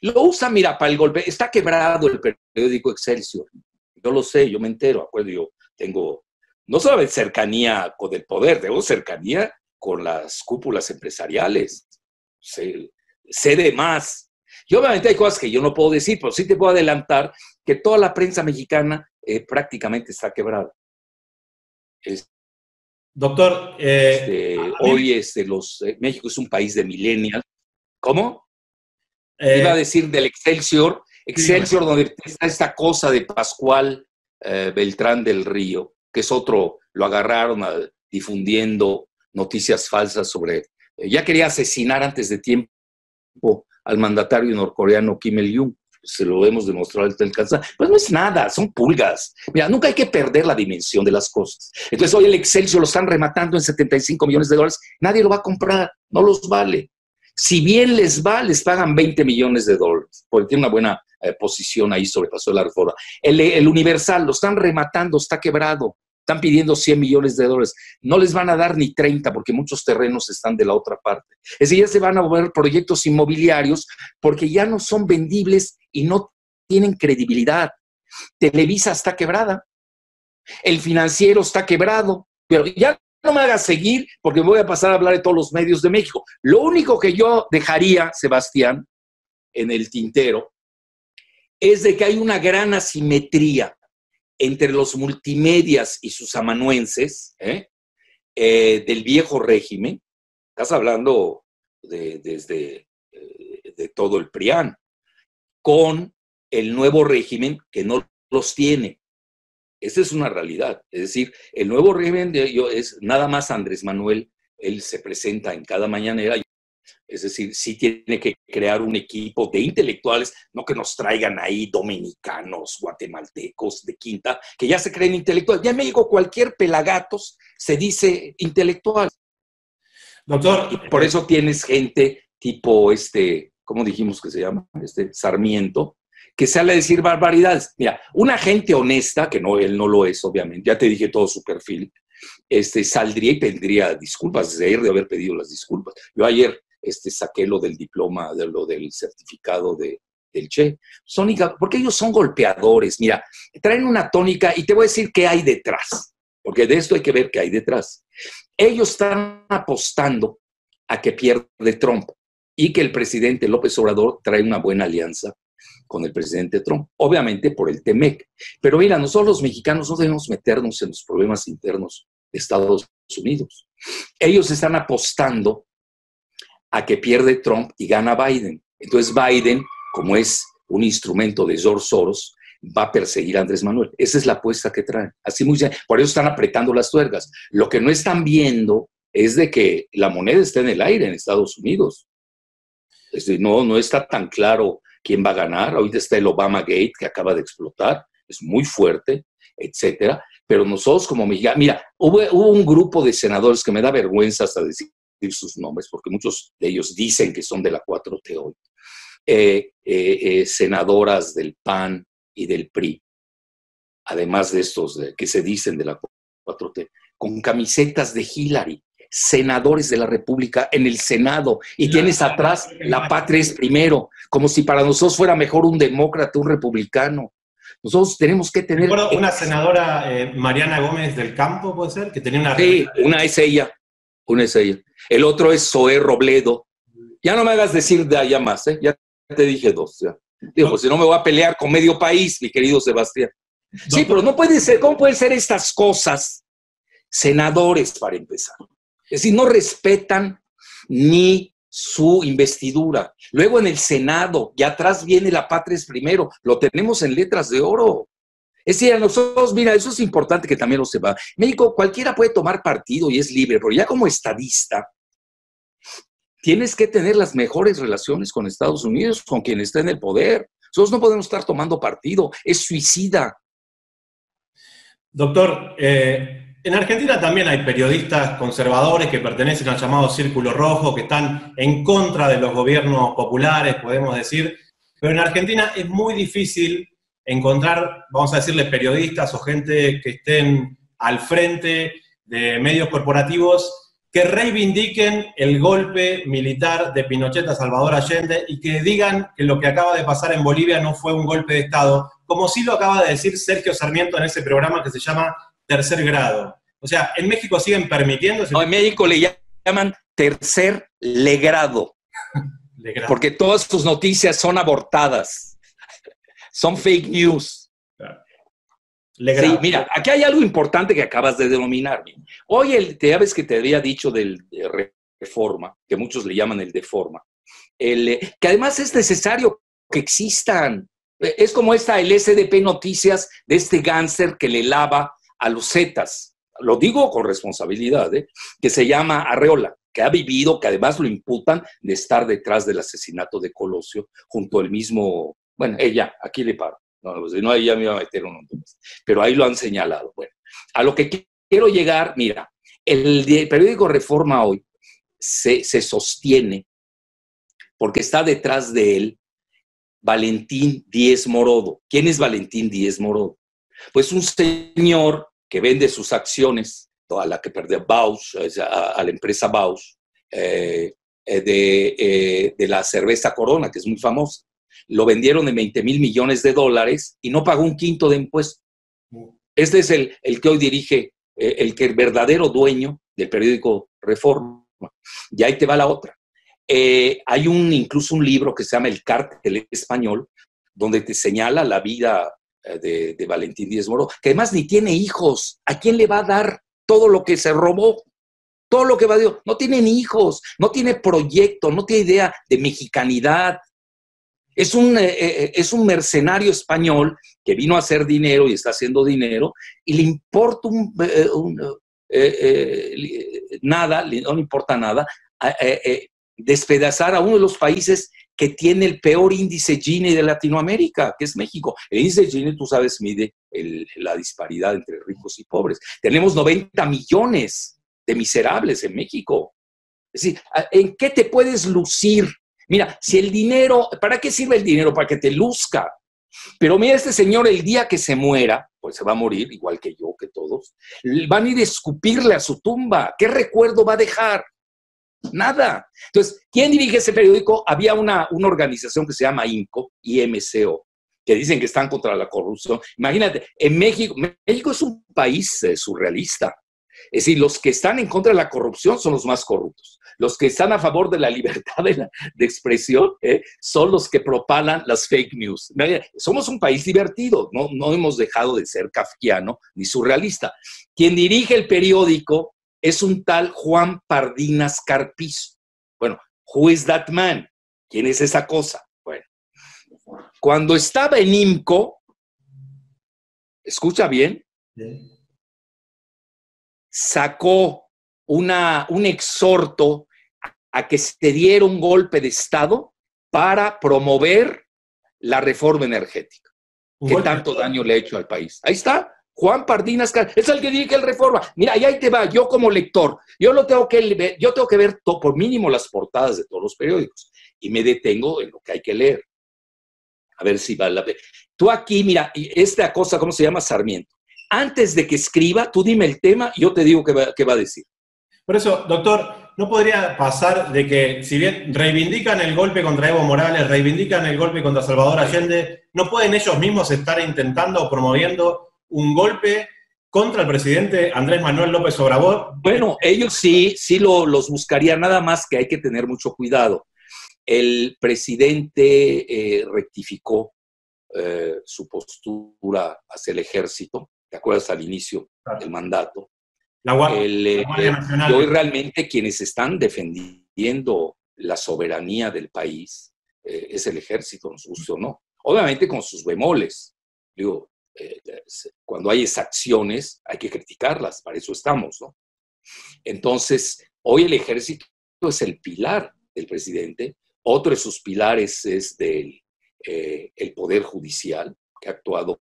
Lo usa, mira, para el golpe. Está quebrado el periódico Excelsior. Yo lo sé, yo me entero, acuerdo, yo tengo... No solo cercanía con el poder, tengo cercanía con las cúpulas empresariales. Sé de más. Y obviamente hay cosas que yo no puedo decir, pero sí te puedo adelantar que toda la prensa mexicana prácticamente está quebrada. Doctor, hoy México es un país de millennials. ¿Cómo? Iba a decir del Excelsior. Excelsior, donde está esta cosa de Pascual Beltrán del Río, que es otro, lo agarraron difundiendo noticias falsas sobre... ya quería asesinar antes de tiempo al mandatario norcoreano Kim Il-sung. Se lo hemos demostrado hasta el cansancio. Pues no es nada, son pulgas. Mira, nunca hay que perder la dimensión de las cosas. Entonces hoy el Excelsior lo están rematando en $75 millones. Nadie lo va a comprar, no los vale. Si bien les va, les pagan $20 millones, porque tiene una buena posición ahí sobre el paso de la reforma. El Universal lo están rematando, está quebrado. Están pidiendo $100 millones. No les van a dar ni 30 porque muchos terrenos están de la otra parte. Es decir, ya se van a volver proyectos inmobiliarios porque ya no son vendibles y no tienen credibilidad. Televisa está quebrada. El Financiero está quebrado. Pero ya no me hagas seguir porque me voy a pasar a hablar de todos los medios de México. Lo único que yo dejaría, Sebastián, en el tintero, es de que hay una gran asimetría entre los multimedias y sus amanuenses del viejo régimen. Estás hablando de todo el PRIAN, con el nuevo régimen que no los tiene. Esa es una realidad. Es decir, el nuevo régimen es nada más Andrés Manuel, él se presenta en cada mañanera. Es decir, sí tiene que crear un equipo de intelectuales, no que nos traigan ahí dominicanos, guatemaltecos de quinta, que ya se creen intelectuales. Ya en México cualquier pelagatos se dice intelectual. Doctor. Y por eso tienes gente tipo ¿cómo dijimos que se llama? Sarmiento, que sale a decir barbaridades. Mira, una gente honesta, que no, él no lo es, obviamente, ya te dije todo su perfil, saldría y pediría disculpas, desde ayer de haber pedido las disculpas. Yo ayer saqué lo del diploma, del certificado del Che. Porque ellos son golpeadores, mira, traen una tónica y te voy a decir qué hay detrás, porque de esto hay que ver qué hay detrás. Ellos están apostando a que pierde Trump y que el presidente López Obrador trae una buena alianza con el presidente Trump, obviamente por el TEMEC. Pero mira, nosotros los mexicanos no debemos meternos en los problemas internos de Estados Unidos. Ellos están apostando a que pierde Trump y gana Biden. Entonces Biden, como es un instrumento de George Soros, va a perseguir a Andrés Manuel. Esa es la apuesta que traen. Así muy bien. Por eso están apretando las tuercas. Lo que no están viendo es de que la moneda está en el aire en Estados Unidos. No está tan claro quién va a ganar. Ahorita está el Obama Gate que acaba de explotar. Es muy fuerte, etcétera. Pero nosotros como mexicanos... Mira, hubo un grupo de senadores que me da vergüenza hasta decir sus nombres, porque muchos de ellos dicen que son de la 4T hoy, senadoras del PAN y del PRI, además de estos que se dicen de la 4T, con camisetas de Hillary, senadores de la República en el Senado, y tienes atrás la patria es primero, como si para nosotros fuera mejor un demócrata, un republicano. Nosotros tenemos que tener... Una senadora, Mariana Gómez del Campo, ¿puede ser? Que tenía una... Sí, una es ella. Una es ella. El otro es Zoé Robledo. Ya no me hagas decir de allá más, ¿eh? Ya te dije dos. Ya. Digo, pues si no me voy a pelear con medio país, mi querido Sebastián. Doctor. Sí, pero no puede ser, ¿cómo pueden ser estas cosas? Senadores, para empezar. Es decir, no respetan ni su investidura. Luego en el Senado, y atrás viene la patria es primero. Lo tenemos en letras de oro. Es decir, a nosotros, mira, eso es importante que también lo sepa. México, cualquiera puede tomar partido y es libre, pero ya como estadista, tienes que tener las mejores relaciones con Estados Unidos, con quien está en el poder. Nosotros no podemos estar tomando partido, es suicida. Doctor, en Argentina también hay periodistas conservadores que pertenecen al llamado Círculo Rojo, que están en contra de los gobiernos populares, podemos decir. Pero en Argentina es muy difícil encontrar, vamos a decirle, periodistas o gente que estén al frente de medios corporativos que reivindiquen el golpe militar de Pinochet a Salvador Allende y que digan que lo que acaba de pasar en Bolivia no fue un golpe de Estado, como sí lo acaba de decir Sergio Sarmiento en ese programa que se llama Tercer Grado. O sea, en México siguen permitiendo... No, en México le llaman tercer legrado, legrado, porque todas sus noticias son abortadas, son fake news. Sí, mira, aquí hay algo importante que acabas de denominar. Hoy, ya ves que te había dicho del Reforma, que muchos le llaman el Deforma, que además es necesario que existan. Es como esta, el SDP Noticias de este gánster que le lava a los zetas, lo digo con responsabilidad, que se llama Arreola, que ha vivido, que además lo imputan de estar detrás del asesinato de Colosio, junto al mismo... Bueno, ella, aquí le paro. No, si no, ya me iba a meter un montón más. Pero ahí lo han señalado. Bueno, a lo que quiero llegar, mira, el periódico Reforma hoy se sostiene porque está detrás de él Valentín Díez Morodo. ¿Quién es Valentín Díez Morodo? Pues un señor que vende sus acciones, toda la que perdió Bausch, a la empresa Bausch, de la cerveza Corona, que es muy famosa. Lo vendieron en $20 mil millones y no pagó un quinto de impuesto. Este es el que hoy dirige, el verdadero dueño del periódico Reforma. Y ahí te va la otra. Hay incluso un libro que se llama El Cártel Español, donde te señala la vida de Valentín Díez Morodo, que además ni tiene hijos. ¿A quién le va a dar todo lo que se robó? Todo lo que va a dar. No tiene ni hijos, no tiene proyecto, no tiene idea de mexicanidad. Es un mercenario español que vino a hacer dinero y está haciendo dinero y le importa nada, no le importa nada despedazar a uno de los países que tiene el peor índice Gini de Latinoamérica, que es México. El índice Gini, tú sabes, mide la disparidad entre ricos y pobres. Tenemos 90 millones de miserables en México. Es decir, ¿en qué te puedes lucir? Mira, si el dinero, ¿para qué sirve el dinero? Para que te luzca. Pero mira, este señor, el día que se muera, pues se va a morir, igual que yo, que todos, van a ir a escupirle a su tumba. ¿Qué recuerdo va a dejar? Nada. Entonces, ¿quién dirige ese periódico? Había una organización que se llama IMCO, IMCO, que dicen que están contra la corrupción. Imagínate, en México es un país surrealista. Es decir, los que están en contra de la corrupción son los más corruptos. Los que están a favor de la libertad de expresión son los que propalan las fake news. Somos un país divertido, no hemos dejado de ser kafkiano ni surrealista. Quien dirige el periódico es un tal Juan Pardinas Carpizo. Bueno, who is that man? ¿Quién es esa cosa? Bueno, cuando estaba en IMCO, escucha bien, sacó un exhorto a que se diera un golpe de Estado para promover la reforma energética. Que tanto daño le ha hecho al país. Ahí está, Juan Pardinas, es el que dirige el Reforma. Mira, y ahí te va, yo como lector, yo tengo que ver por mínimo las portadas de todos los periódicos y me detengo en lo que hay que leer. A ver si vale la pena. Tú aquí, mira, esta cosa, ¿cómo se llama? Sarmiento. Antes de que escriba, tú dime el tema y yo te digo qué va a decir. Por eso, doctor, ¿no podría pasar de que, si bien reivindican el golpe contra Evo Morales, reivindican el golpe contra Salvador Allende, ¿no pueden ellos mismos estar intentando o promoviendo un golpe contra el presidente Andrés Manuel López Obrador? Bueno, ellos sí los buscarían, nada más que hay que tener mucho cuidado. El presidente rectificó su postura hacia el ejército. ¿Te acuerdas al inicio del mandato? La Guardia Nacional. Y hoy realmente quienes están defendiendo la soberanía del país es el ejército, nos guste o no. Obviamente con sus bemoles. Digo, cuando hay exacciones hay que criticarlas, para eso estamos, ¿no? Entonces, hoy el ejército es el pilar del presidente. Otro de sus pilares es el Poder Judicial, que ha actuado,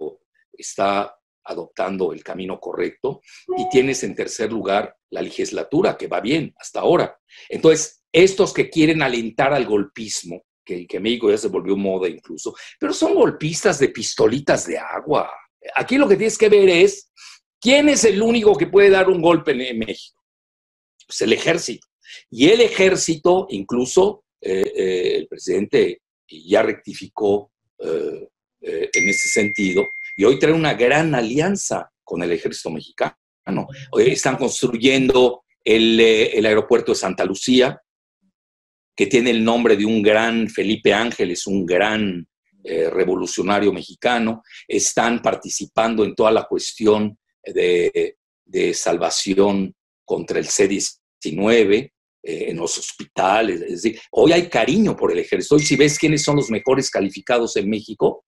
está adoptando el camino correcto, y tienes en tercer lugar la legislatura, que va bien hasta ahora. Entonces, estos que quieren alentar al golpismo que México ya se volvió moda incluso, pero son golpistas de pistolitas de agua. Aquí lo que tienes que ver es quién es el único que puede dar un golpe en México. Pues el ejército. Y el ejército, incluso el presidente ya rectificó en ese sentido, y hoy trae una gran alianza con el ejército mexicano. Hoy están construyendo el aeropuerto de Santa Lucía, que tiene el nombre de un gran Felipe Ángeles, un gran revolucionario mexicano. Están participando en toda la cuestión de salvación contra el C-19, en los hospitales. Es decir, hoy hay cariño por el ejército. Hoy si ves quiénes son los mejores calificados en México,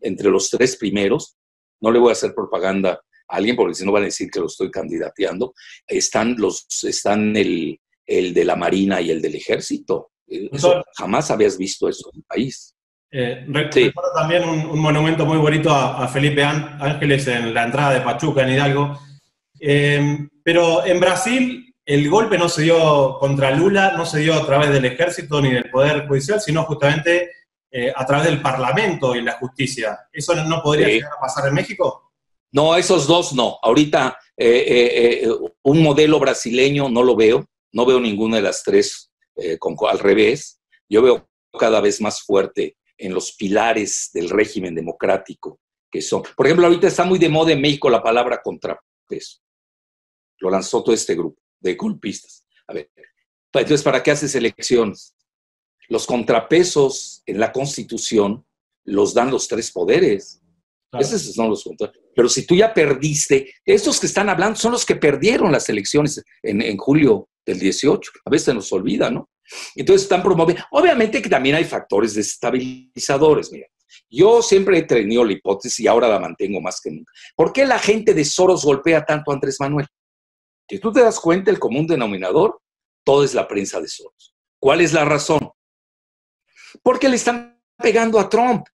entre los tres primeros, no le voy a hacer propaganda a alguien porque si no van a decir que lo estoy candidateando, están el de la Marina y el del Ejército. Eso, jamás habías visto eso en el país. Recuerdo también un monumento muy bonito a Felipe Ángeles en la entrada de Pachuca, en Hidalgo. Pero en Brasil el golpe no se dio contra Lula, no se dio a través del Ejército ni del Poder Judicial, sino justamente a través del Parlamento y la justicia. ¿Eso no podría llegar a pasar en México? No, esos dos no. Ahorita un modelo brasileño no lo veo. No veo ninguna de las tres al revés. Yo veo cada vez más fuerte en los pilares del régimen democrático que son. Por ejemplo, ahorita está muy de moda en México la palabra contrapeso. Lo lanzó todo este grupo de golpistas. A ver, entonces, ¿para qué haces elecciones? Los contrapesos en la Constitución los dan los tres poderes. Claro. Esos son los contrapesos. Pero si tú ya perdiste, estos que están hablando son los que perdieron las elecciones en julio del 18, a veces nos olvida, ¿no? Entonces están promoviendo. Obviamente que también hay factores desestabilizadores, mira. Yo siempre he tenido la hipótesis y ahora la mantengo más que nunca. ¿Por qué la gente de Soros golpea tanto a Andrés Manuel? Si tú te das cuenta, el común denominador, todo es la prensa de Soros. ¿Cuál es la razón? Porque le están pegando a Trump.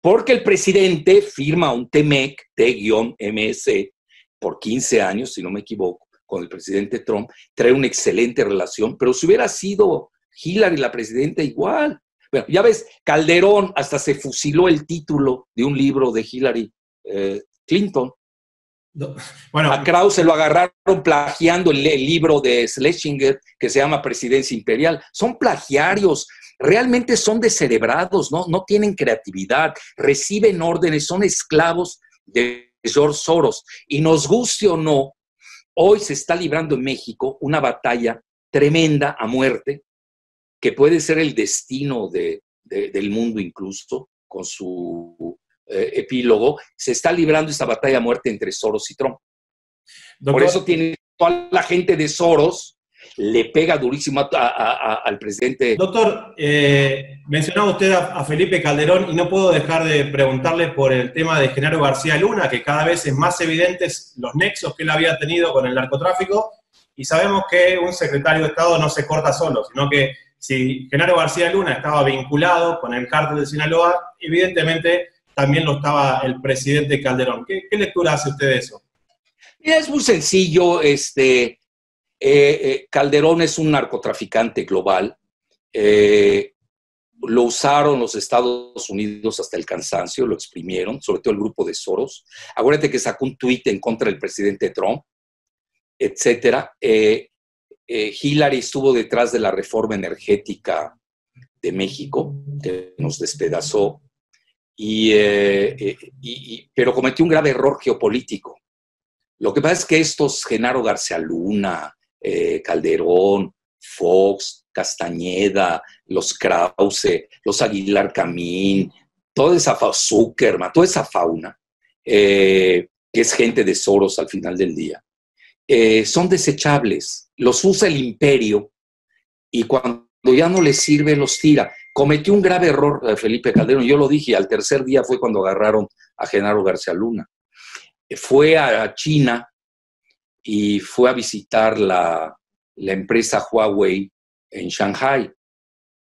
Porque el presidente firma un TMEC, T-MC, por 15 años, si no me equivoco, con el presidente Trump, trae una excelente relación, pero si hubiera sido Hillary la presidenta, igual. Bueno, ya ves, Calderón hasta se fusiló el título de un libro de Hillary Clinton. Bueno, a Krause lo agarraron plagiando el libro de Schlesinger que se llama Presidencia Imperial. Son plagiarios, realmente son descerebrados, no tienen creatividad, reciben órdenes, son esclavos de George Soros. Y nos guste o no, hoy se está librando en México una batalla tremenda a muerte, que puede ser el destino del mundo incluso, con su epílogo. Se está librando esta batalla a muerte entre Soros y Trump. Doctor, por eso tiene toda la gente de Soros, le pega durísimo al presidente. Doctor, mencionaba usted a Felipe Calderón y no puedo dejar de preguntarle por el tema de Genaro García Luna, que cada vez es más evidentes los nexos que él había tenido con el narcotráfico, y sabemos que un secretario de Estado no se corta solo, sino que si Genaro García Luna estaba vinculado con el cártel de Sinaloa, evidentemente también lo estaba el presidente Calderón. ¿Qué lectura hace usted de eso? Mira, es muy sencillo, Calderón es un narcotraficante global, lo usaron los Estados Unidos hasta el cansancio, lo exprimieron, sobre todo el grupo de Soros. Acuérdate que sacó un tuit en contra del presidente Trump, etcétera. Hillary estuvo detrás de la reforma energética de México, que nos despedazó, pero cometió un grave error geopolítico. Lo que pasa es que estos Genaro García Luna, Calderón, Fox, Castañeda, los Krause, los Aguilar Camín, toda esa fauna, Zuckerman, toda esa fauna, que es gente de Soros al final del día, son desechables, los usa el imperio y cuando ya no les sirve los tira. Cometió un grave error Felipe Calderón, yo lo dije, al tercer día fue cuando agarraron a Genaro García Luna. Fue a China y fue a visitar la empresa Huawei en Shanghai,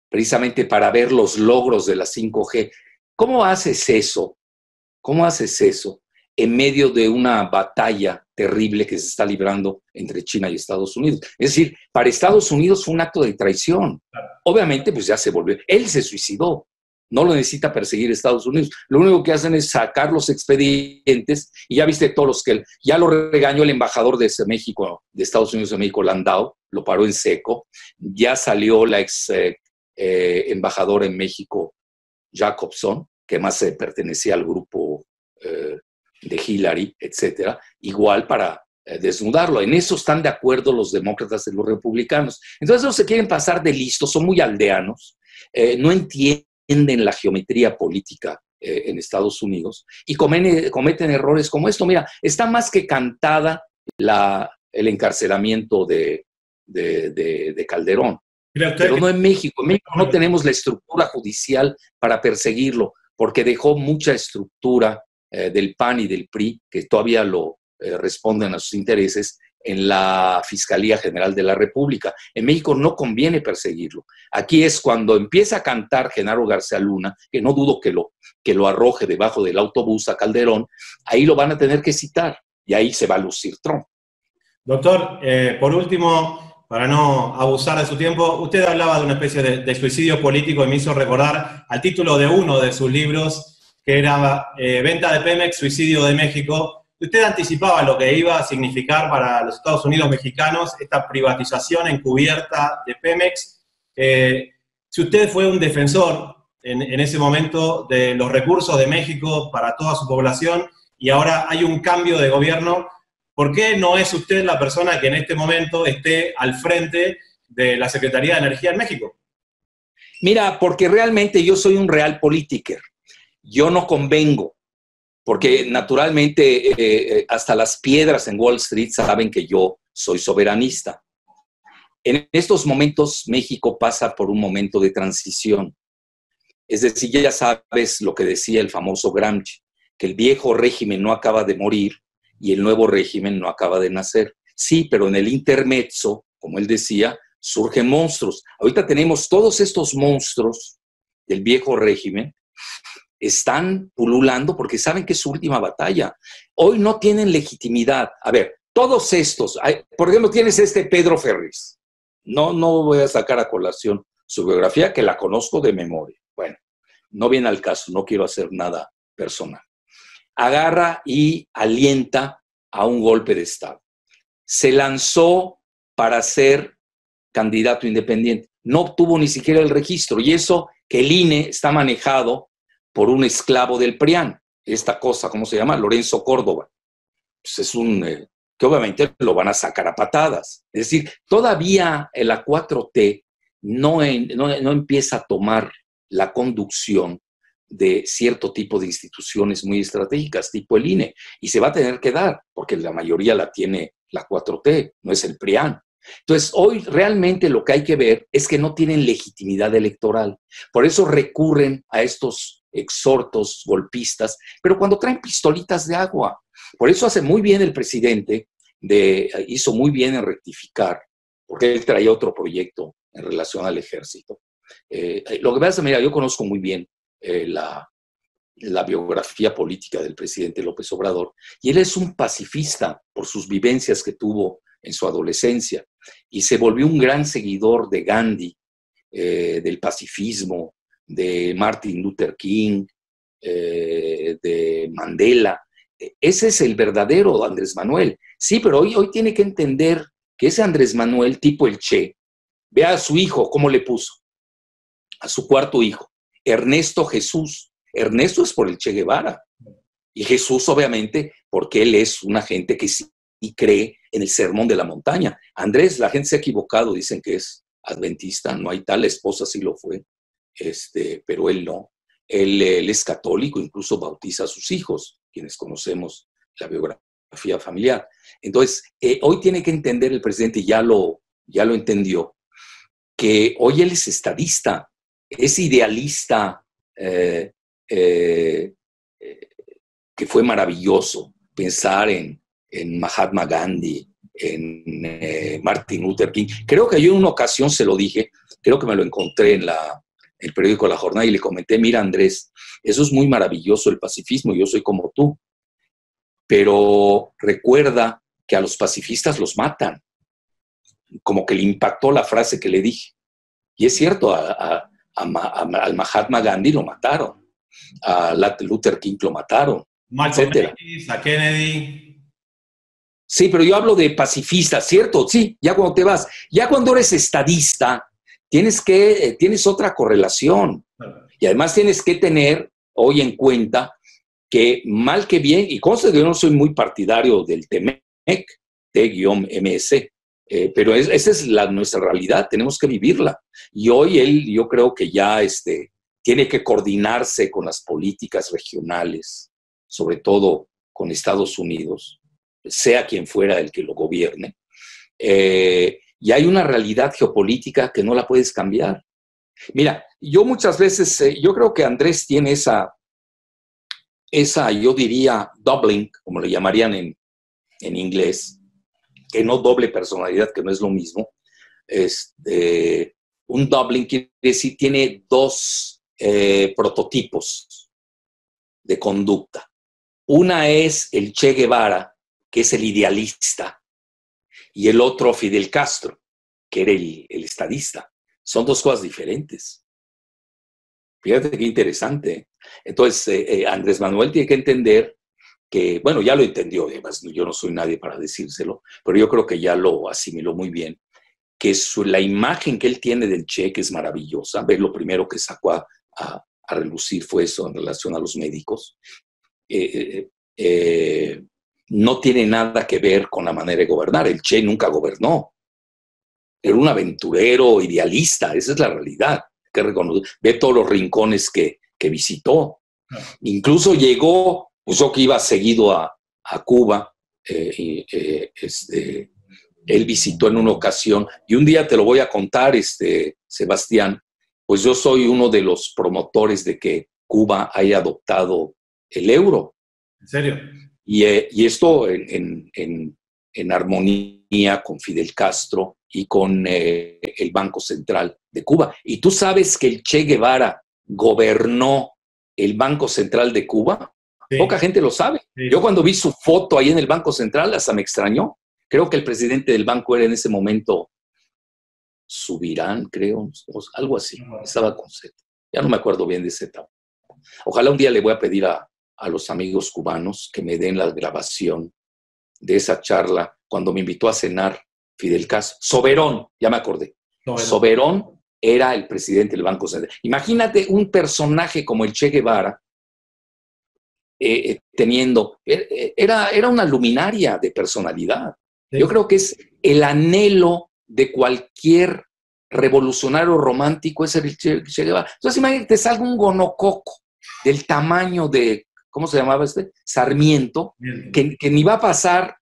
precisamente para ver los logros de la 5G. ¿Cómo haces eso? ¿Cómo haces eso en medio de una batalla terrible que se está librando entre China y Estados Unidos? Es decir, para Estados Unidos fue un acto de traición. obviamente pues ya se volvió, él se suicidó, no lo necesita perseguir Estados Unidos, lo único que hacen es sacar los expedientes, y ya viste todos los que, ya lo regañó el embajador de México, de Estados Unidos de México, Landau, lo paró en seco, ya salió la ex embajadora en México, Jacobson, que más pertenecía al grupo de Hillary, etcétera, igual para desnudarlo. En eso están de acuerdo los demócratas y los republicanos. Entonces no se quieren pasar de listos, son muy aldeanos, no entienden la geometría política en Estados Unidos y cometen errores como esto. Mira, está más que cantada el encarcelamiento de Calderón. Pero no en México. En México no tenemos la estructura judicial para perseguirlo, porque dejó mucha estructura del PAN y del PRI, que todavía lo responden a sus intereses, en la Fiscalía General de la República. En México no conviene perseguirlo. Aquí es cuando empieza a cantar Genaro García Luna, que no dudo que lo arroje debajo del autobús a Calderón, ahí lo van a tener que citar, y ahí se va a lucir Trump. Doctor, por último, para no abusar de su tiempo, usted hablaba de una especie de suicidio político y me hizo recordar al título de uno de sus libros, que era Venta de Pemex, Suicidio de México. Usted anticipaba lo que iba a significar para los Estados Unidos mexicanos esta privatización encubierta de Pemex. Si usted fue un defensor en ese momento de los recursos de México para toda su población y ahora hay un cambio de gobierno, ¿por qué no es usted la persona que en este momento esté al frente de la Secretaría de Energía en México? Mira, porque realmente yo soy un realpolitiker. Yo no convengo, porque naturalmente hasta las piedras en Wall Street saben que yo soy soberanista. En estos momentos México pasa por un momento de transición. Es decir, ya sabes lo que decía el famoso Gramsci, que el viejo régimen no acaba de morir, y el nuevo régimen no acaba de nacer. Sí, pero en el intermezzo, como él decía, surgen monstruos. Ahorita tenemos todos estos monstruos del viejo régimen, están pululando porque saben que es su última batalla. Hoy no tienen legitimidad. A ver, todos estos, por ejemplo, tienes este Pedro Ferriz. No voy a sacar a colación su biografía, que la conozco de memoria. Bueno, no viene al caso, no quiero hacer nada personal. Agarra y alienta a un golpe de Estado. Se lanzó para ser candidato independiente. No obtuvo ni siquiera el registro. Y eso que el INE está manejado por un esclavo del PRIAN. Esta cosa, ¿cómo se llama? Lorenzo Córdoba. Pues es un... que obviamente lo van a sacar a patadas. Es decir, todavía la 4T no empieza a tomar la conducción de cierto tipo de instituciones muy estratégicas, tipo el INE, y se va a tener que dar, porque la mayoría la tiene la 4T, no es el PRIAN. Entonces, hoy realmente lo que hay que ver es que no tienen legitimidad electoral. Por eso recurren a estos exhortos golpistas, pero cuando traen pistolitas de agua. Por eso hace muy bien el presidente, hizo muy bien en rectificar, porque él traía otro proyecto en relación al ejército. Lo que pasa, mira, yo conozco muy bien la biografía política del presidente López Obrador, y él es un pacifista por sus vivencias que tuvo en su adolescencia, y se volvió un gran seguidor de Gandhi, del pacifismo, de Martin Luther King, de Mandela. Ese es el verdadero Andrés Manuel. Sí, pero hoy tiene que entender que ese Andrés Manuel, tipo el Che, vea a su hijo, cómo le puso, a su cuarto hijo, Ernesto Jesús. Ernesto es por el Che Guevara. Y Jesús, obviamente, porque él es una gente que sí cree en el sermón de la montaña. Andrés, la gente se ha equivocado, dicen que es adventista, no hay tal, la esposa sí lo fue, pero él no. Él es católico, incluso bautiza a sus hijos, quienes conocemos la biografía familiar. Entonces, hoy tiene que entender el presidente, ya lo entendió, que hoy él es estadista. Ese idealista que fue maravilloso, pensar en Mahatma Gandhi, en Martin Luther King. Creo que yo en una ocasión se lo dije, creo que me lo encontré en el periódico La Jornada y le comenté, mira Andrés, eso es muy maravilloso el pacifismo, yo soy como tú, pero recuerda que a los pacifistas los matan. Como que le impactó la frase que le dije. Y es cierto, al Mahatma Gandhi lo mataron, a Luther King lo mataron, etc. A Kennedy. Sí, pero yo hablo de pacifista, ¿cierto? Sí, ya cuando te vas, ya cuando eres estadista, tienes otra correlación. Y además tienes que tener hoy en cuenta que mal que bien, y conste que yo no soy muy partidario del TEMEC, T-MS, pero esa es nuestra realidad, tenemos que vivirla. Y hoy yo creo que ya tiene que coordinarse con las políticas regionales, sobre todo con Estados Unidos, sea quien fuera el que lo gobierne. Y hay una realidad geopolítica que no la puedes cambiar. Mira, yo muchas veces, yo creo que Andrés tiene esa, yo diría, doubling, como le llamarían en inglés, que no doble personalidad, que no es lo mismo. Un doubling quiere decir tiene dos prototipos de conducta. Una es el Che Guevara, que es el idealista, y el otro Fidel Castro, que era el estadista. Son dos cosas diferentes. Fíjate qué interesante. Entonces, Andrés Manuel tiene que entender que, bueno, ya lo entendió, además yo no soy nadie para decírselo, pero yo creo que ya lo asimiló muy bien, que la imagen que él tiene del Che, que es maravillosa, ver lo primero que sacó a relucir fue eso en relación a los médicos, no tiene nada que ver con la manera de gobernar. El Che nunca gobernó. Era un aventurero idealista, esa es la realidad. Que reconoce, ve todos los rincones que visitó. Incluso llegó, pues yo que iba seguido a Cuba, él visitó en una ocasión, y un día te lo voy a contar, Sebastián, pues yo soy uno de los promotores de que Cuba haya adoptado el euro. ¿En serio? Y esto en armonía con Fidel Castro y con el Banco Central de Cuba. ¿Y tú sabes que el Che Guevara gobernó el Banco Central de Cuba? Sí. Poca gente lo sabe. Sí. Yo cuando vi su foto ahí en el Banco Central hasta me extrañó. Creo que el presidente del banco era en ese momento Subirán, creo, algo así. Estaba con Z. Ya no me acuerdo bien de esa etapa. Ojalá un día le voy a pedir a los amigos cubanos que me den la grabación de esa charla cuando me invitó a cenar Fidel Castro. Soberón, ya me acordé. No, Soberón era el presidente del Banco Central. Imagínate un personaje como el Che Guevara teniendo... Era una luminaria de personalidad. Sí. Yo creo que es el anhelo de cualquier revolucionario romántico, es el Che Guevara. Entonces imagínate, te salga un gonococo del tamaño de... ¿Cómo se llamaba Sarmiento, que ni va a pasar...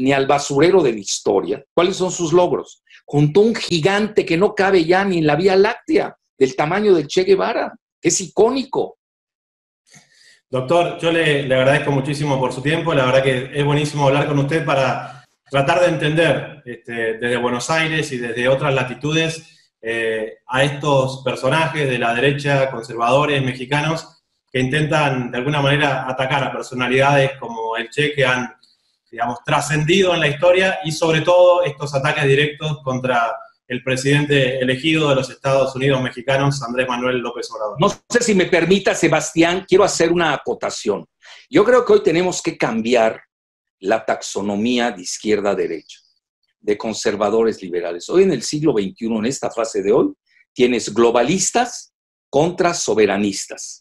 ni al basurero de la historia. ¿Cuáles son sus logros? Junto a un gigante que no cabe ya ni en la Vía Láctea, del tamaño del Che Guevara. Es icónico. Doctor, yo le agradezco muchísimo por su tiempo. La verdad que es buenísimo hablar con usted para tratar de entender desde Buenos Aires y desde otras latitudes a estos personajes de la derecha, conservadores, mexicanos, que intentan de alguna manera atacar a personalidades como el Che, que han, digamos, trascendido en la historia, y sobre todo estos ataques directos contra el presidente elegido de los Estados Unidos mexicanos, Andrés Manuel López Obrador. No sé si me permita, Sebastián, quiero hacer una acotación. Yo creo que hoy tenemos que cambiar la taxonomía de izquierda-derecha, de conservadores-liberales. Hoy en el siglo XXI, en esta fase de hoy, tienes globalistas contra soberanistas.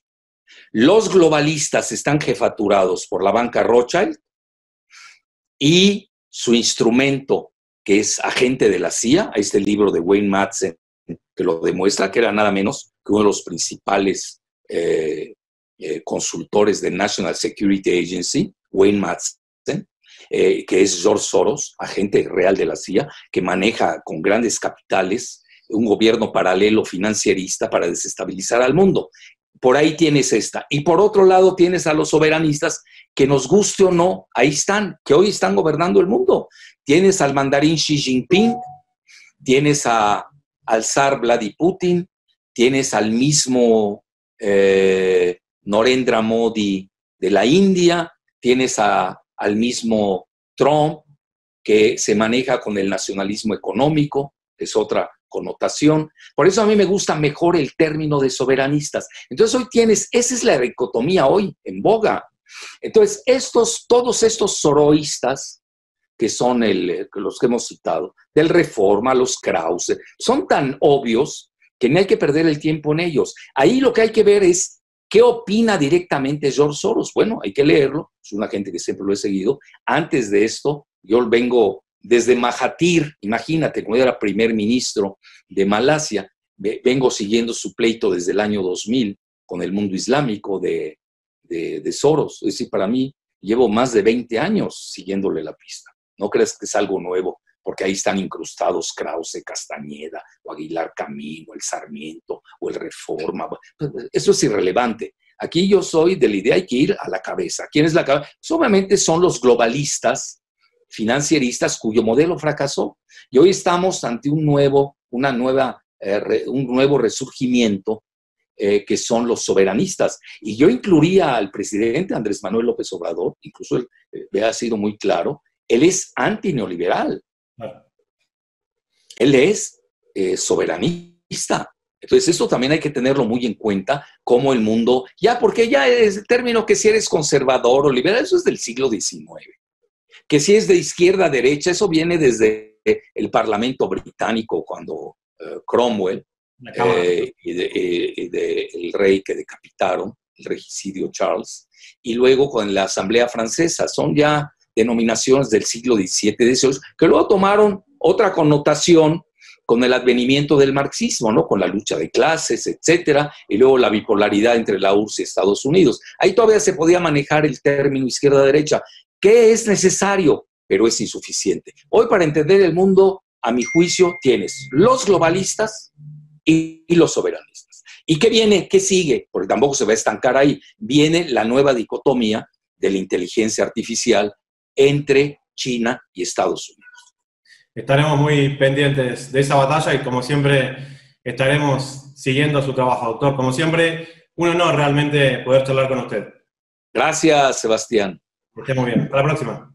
Los globalistas están jefaturados por la banca Rothschild, y su instrumento, que es agente de la CIA, libro de Wayne Madsen, que lo demuestra, que era nada menos que uno de los principales consultores de National Security Agency, Wayne Madsen, que es George Soros, agente real de la CIA, que maneja con grandes capitales un gobierno paralelo financierista para desestabilizar al mundo. Por ahí tienes esta. Y por otro lado tienes a los soberanistas, que nos guste o no, ahí están, que hoy están gobernando el mundo. Tienes al mandarín Xi Jinping, tienes al zar Vladimir Putin, tienes al mismo Narendra Modi de la India, tienes al mismo Trump, que se maneja con el nacionalismo económico, es otra connotación. Por eso a mí me gusta mejor el término de soberanistas. Entonces hoy tienes, esa es la dicotomía hoy en boga. Entonces todos estos soroístas, que son los que hemos citado, del Reforma, los Krause, son tan obvios que no hay que perder el tiempo en ellos. Ahí lo que hay que ver es qué opina directamente George Soros. Bueno, hay que leerlo, es una gente que siempre lo he seguido. Antes de esto, yo vengo desde Mahathir, imagínate, como era primer ministro de Malasia, vengo siguiendo su pleito desde el año 2000 con el mundo islámico de Soros. Es decir, para mí, llevo más de 20 años siguiéndole la pista. No creas que es algo nuevo, porque ahí están incrustados Krause, Castañeda, o Aguilar Camino, el Sarmiento, o el Reforma. Eso es irrelevante. Aquí yo soy de la idea, hay que ir a la cabeza. ¿Quién es la cabeza? Obviamente son los globalistas, financieristas, cuyo modelo fracasó. Y hoy estamos ante un nuevo resurgimiento, que son los soberanistas. Y yo incluiría al presidente Andrés Manuel López Obrador, incluso él ha sido muy claro, él es antineoliberal. Claro. Él es soberanista. Entonces, esto también hay que tenerlo muy en cuenta, como el mundo, ya porque ya es el término que si eres conservador o liberal, eso es del siglo XIX. Que si es de izquierda a derecha, eso viene desde el Parlamento británico, cuando Cromwell y el rey que decapitaron, el regicidio Charles, y luego con la Asamblea Francesa, son ya denominaciones del siglo XVII, XVIII, que luego tomaron otra connotación con el advenimiento del marxismo, ¿no? Con la lucha de clases, etcétera, y luego la bipolaridad entre la URSS y Estados Unidos. Ahí todavía se podía manejar el término izquierda-derecha, que es necesario, pero es insuficiente. Hoy, para entender el mundo, a mi juicio, tienes los globalistas y los soberanistas. ¿Y qué viene? ¿Qué sigue? Porque tampoco se va a estancar ahí. Viene la nueva dicotomía de la inteligencia artificial entre China y Estados Unidos. Estaremos muy pendientes de esa batalla y, como siempre, estaremos siguiendo su trabajo, doctor. Como siempre, un honor realmente poder charlar con usted. Gracias, Sebastián. Que esté muy bien. Hasta la próxima.